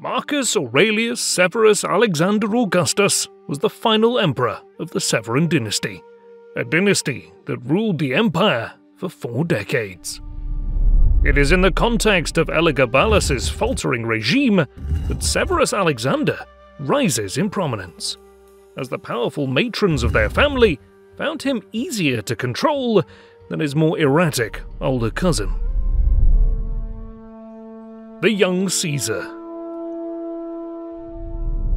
Marcus Aurelius Severus Alexander Augustus was the final emperor of the Severan dynasty, a dynasty that ruled the empire for 4 decades. It is in the context of Elagabalus's faltering regime that Severus Alexander rises in prominence, as the powerful matrons of their family found him easier to control than his more erratic older cousin. The young Caesar.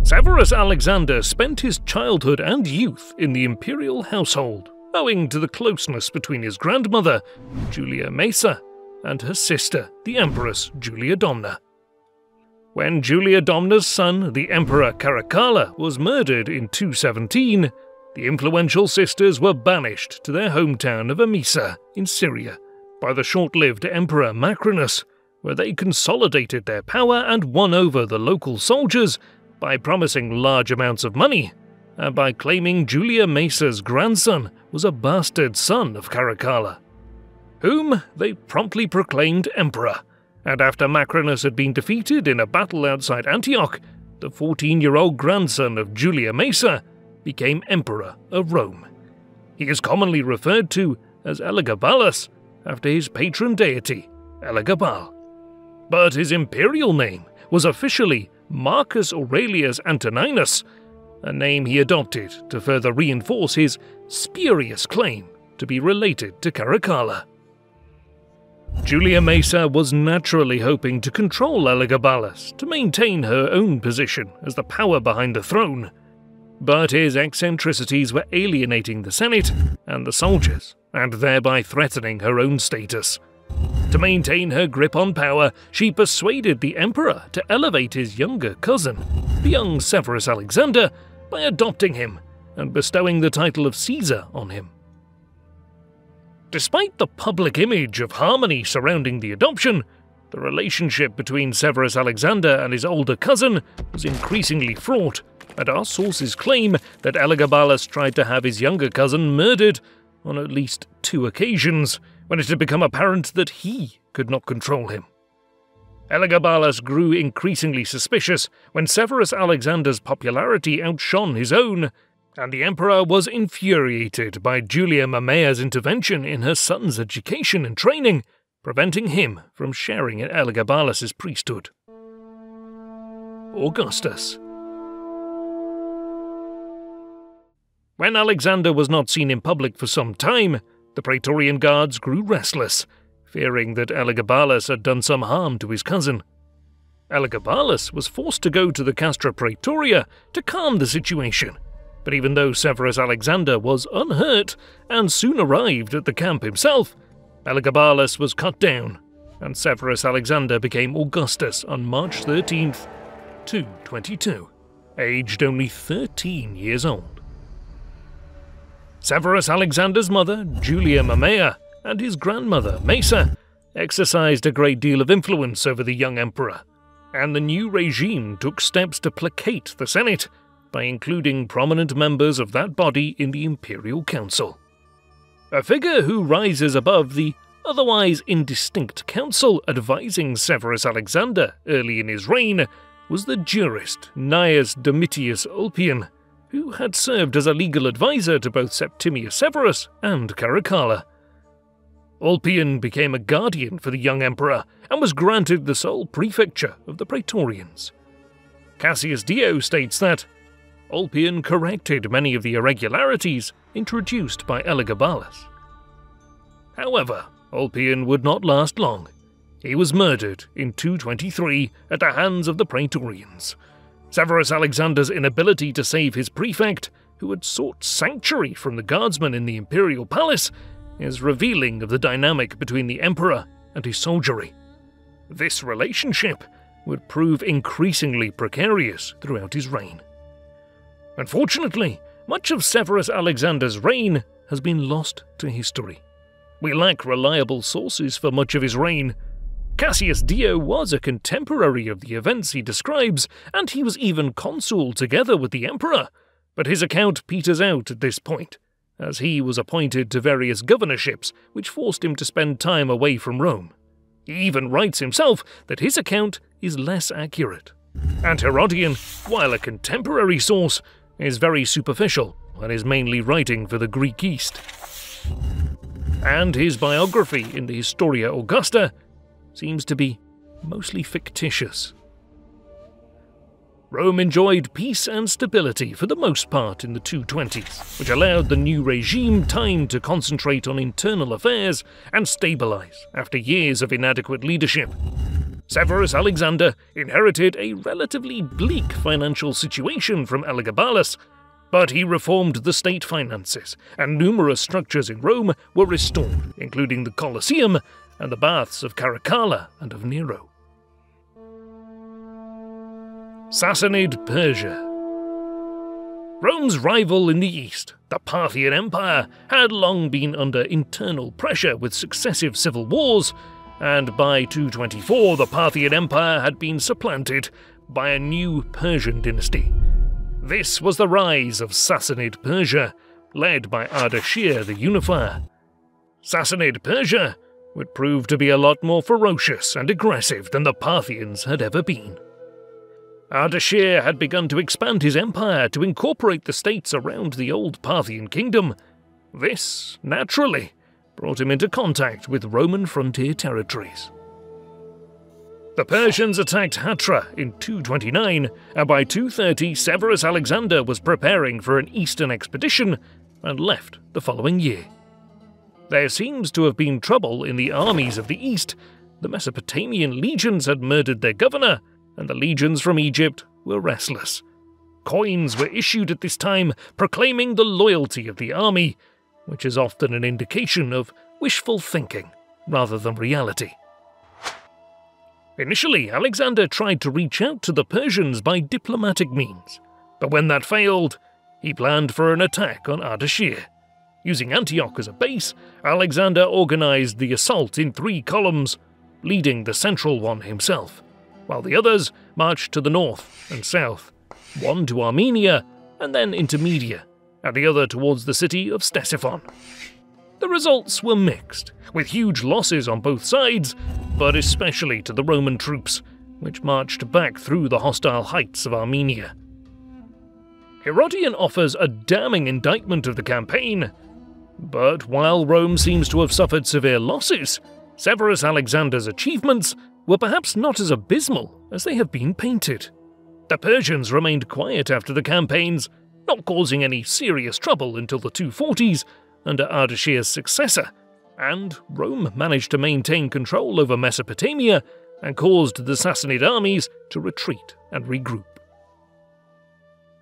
Severus Alexander spent his childhood and youth in the imperial household, owing to the closeness between his grandmother, Julia Maesa, and her sister, the Empress Julia Domna. When Julia Domna's son, the Emperor Caracalla, was murdered in 217, the influential sisters were banished to their hometown of Emesa in Syria by the short-lived Emperor Macrinus, where they consolidated their power and won over the local soldiers by promising large amounts of money and by claiming Julia Maesa's grandson was a bastard son of Caracalla, whom they promptly proclaimed emperor, and after Macrinus had been defeated in a battle outside Antioch, the 14-year-old grandson of Julia Maesa became emperor of Rome. He is commonly referred to as Elagabalus, after his patron deity, Elagabal. But his imperial name was officially Marcus Aurelius Antoninus, a name he adopted to further reinforce his spurious claim to be related to Caracalla. Julia Maesa was naturally hoping to control Elagabalus to maintain her own position as the power behind the throne, but his eccentricities were alienating the Senate and the soldiers, and thereby threatening her own status. To maintain her grip on power, she persuaded the emperor to elevate his younger cousin, the young Severus Alexander, by adopting him and bestowing the title of Caesar on him. Despite the public image of harmony surrounding the adoption, the relationship between Severus Alexander and his older cousin was increasingly fraught, and our sources claim that Elagabalus tried to have his younger cousin murdered on at least 2 occasions when it had become apparent that he could not control him. Elagabalus grew increasingly suspicious when Severus Alexander's popularity outshone his own, and the emperor was infuriated by Julia Mamea's intervention in her son's education and training, preventing him from sharing in Elagabalus's priesthood. Augustus. When Alexander was not seen in public for some time, the Praetorian guards grew restless, fearing that Elagabalus had done some harm to his cousin. Elagabalus was forced to go to the Castra Praetoria to calm the situation, but even though Severus Alexander was unhurt and soon arrived at the camp himself, Elagabalus was cut down, and Severus Alexander became Augustus on March 13th, 222, aged only 13 years old. Severus Alexander's mother, Julia Mamea, and his grandmother, Maesa, exercised a great deal of influence over the young emperor, and the new regime took steps to placate the Senate by including prominent members of that body in the imperial council. A figure who rises above the otherwise indistinct council advising Severus Alexander early in his reign was the jurist Gnaeus Domitius Ulpian, who had served as a legal advisor to both Septimius Severus and Caracalla. Ulpian became a guardian for the young emperor and was granted the sole prefecture of the Praetorians. Cassius Dio states that Ulpian corrected many of the irregularities introduced by Elagabalus. However, Ulpian would not last long. He was murdered in 223 at the hands of the Praetorians. Severus Alexander's inability to save his prefect, who had sought sanctuary from the guardsmen in the imperial palace, is revealing of the dynamic between the emperor and his soldiery. This relationship would prove increasingly precarious throughout his reign. Unfortunately, much of Severus Alexander's reign has been lost to history. We lack reliable sources for much of his reign. Cassius Dio was a contemporary of the events he describes, and he was even consul together with the emperor, but his account peters out at this point, as he was appointed to various governorships which forced him to spend time away from Rome. He even writes himself that his account is less accurate. and Herodian, while a contemporary source, is very superficial and is mainly writing for the Greek East. And his biography in the Historia Augusta seems to be mostly fictitious. Rome enjoyed peace and stability for the most part in the 220s, which allowed the new regime time to concentrate on internal affairs and stabilize after years of inadequate leadership. Severus Alexander inherited a relatively bleak financial situation from Elagabalus, but he reformed the state finances, and numerous structures in Rome were restored, including the Colosseum and the baths of Caracalla and of Nero. Sassanid Persia. Rome's rival in the east, the Parthian Empire, had long been under internal pressure with successive civil wars, and by 224 the Parthian Empire had been supplanted by a new Persian dynasty. This was the rise of Sassanid Persia, led by Ardashir the Unifier. Sassanid Persia would prove to be a lot more ferocious and aggressive than the Parthians had ever been. Ardashir had begun to expand his empire to incorporate the states around the old Parthian kingdom. This, naturally, brought him into contact with Roman frontier territories. The Persians attacked Hatra in 229, and by 230 Severus Alexander was preparing for an eastern expedition and left the following year. There seems to have been trouble in the armies of the east. The Mesopotamian legions had murdered their governor, and the legions from Egypt were restless. Coins were issued at this time proclaiming the loyalty of the army, which is often an indication of wishful thinking rather than reality. Initially, Alexander tried to reach out to the Persians by diplomatic means, but when that failed, he planned for an attack on Ardashir. Using Antioch as a base, Alexander organized the assault in 3 columns, leading the central one himself, while the others marched to the north and south, one to Armenia and then into Media, and the other towards the city of Ctesiphon. The results were mixed, with huge losses on both sides, but especially to the Roman troops, which marched back through the hostile heights of Armenia. Herodian offers a damning indictment of the campaign, but while Rome seems to have suffered severe losses, Severus Alexander's achievements were perhaps not as abysmal as they have been painted. The Persians remained quiet after the campaigns, not causing any serious trouble until the 240s under Ardashir's successor, and Rome managed to maintain control over Mesopotamia and caused the Sassanid armies to retreat and regroup.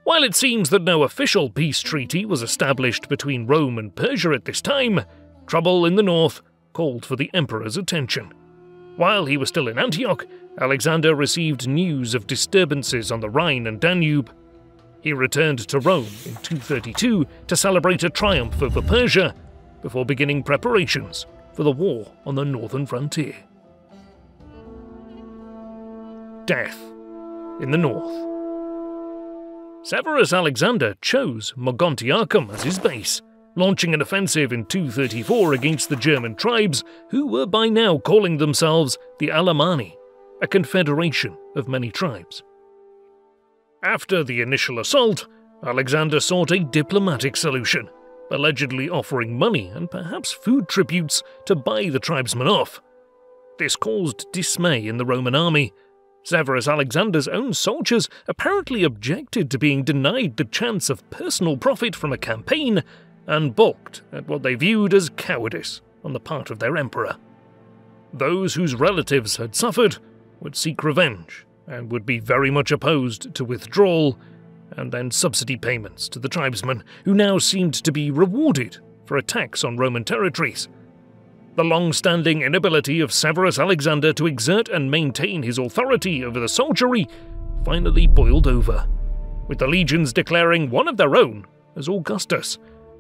While it seems that no official peace treaty was established between Rome and Persia at this time, trouble in the north called for the emperor's attention. While he was still in Antioch, Alexander received news of disturbances on the Rhine and Danube. He returned to Rome in 232 to celebrate a triumph over Persia, before beginning preparations for the war on the northern frontier. Death in the north. Severus Alexander chose Mogontiacum as his base, launching an offensive in 234 against the German tribes, who were by now calling themselves the Alamanni, a confederation of many tribes. After the initial assault, Alexander sought a diplomatic solution, allegedly offering money and perhaps food tributes to buy the tribesmen off. This caused dismay in the Roman army. Severus Alexander's own soldiers apparently objected to being denied the chance of personal profit from a campaign and balked at what they viewed as cowardice on the part of their emperor. Those whose relatives had suffered would seek revenge and would be very much opposed to withdrawal and then subsidy payments to the tribesmen, who now seemed to be rewarded for attacks on Roman territories. The long-standing inability of Severus Alexander to exert and maintain his authority over the soldiery finally boiled over, with the legions declaring one of their own as Augustus,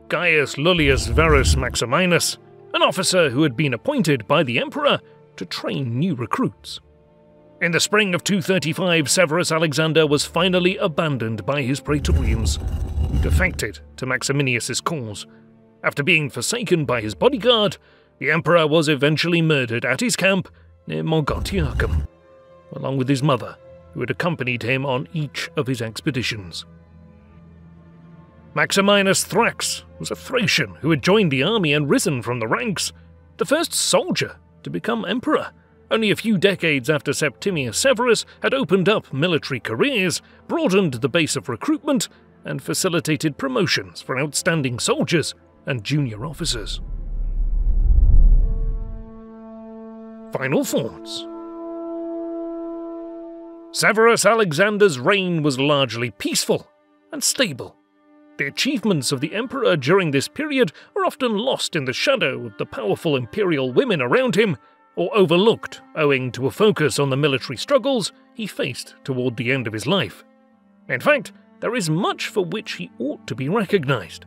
Gaius Julius Verus Maximinus, an officer who had been appointed by the emperor to train new recruits. In the spring of 235, Severus Alexander was finally abandoned by his praetorians, who defected to Maximinius's cause. After being forsaken by his bodyguard, the emperor was eventually murdered at his camp near Mogontiacum, along with his mother who had accompanied him on each of his expeditions. Maximinus Thrax was a Thracian who had joined the army and risen from the ranks, the first soldier to become emperor, only a few decades after Septimius Severus had opened up military careers, broadened the base of recruitment, and facilitated promotions for outstanding soldiers and junior officers. Final thoughts. Severus Alexander's reign was largely peaceful and stable. The achievements of the emperor during this period are often lost in the shadow of the powerful imperial women around him, or overlooked owing to a focus on the military struggles he faced toward the end of his life. In fact, there is much for which he ought to be recognized.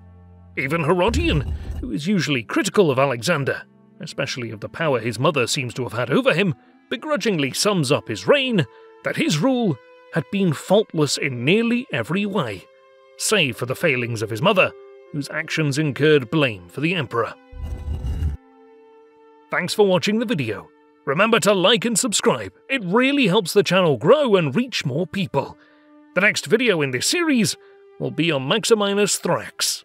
Even Herodian, who is usually critical of Alexander, especially of the power his mother seems to have had over him, begrudgingly sums up his reign that his rule had been faultless in nearly every way, save for the failings of his mother, whose actions incurred blame for the emperor. Thanks for watching the video. Remember to like and subscribe, it really helps the channel grow and reach more people. The next video in this series will be on Maximinus Thrax.